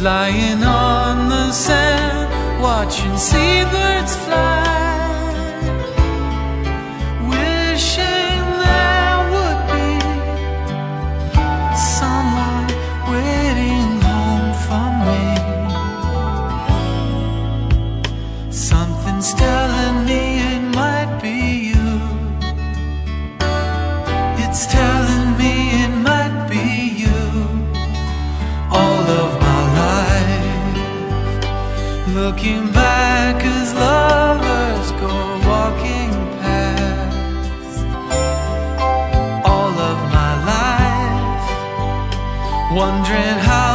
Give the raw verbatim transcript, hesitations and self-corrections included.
lying on the sand, watching seabirds fly, wishing there would be someone waiting home for me. Something's telling me it might be you. It's telling me it might be you. All of my life, looking back as lovers go walking past. All of my life, wondering how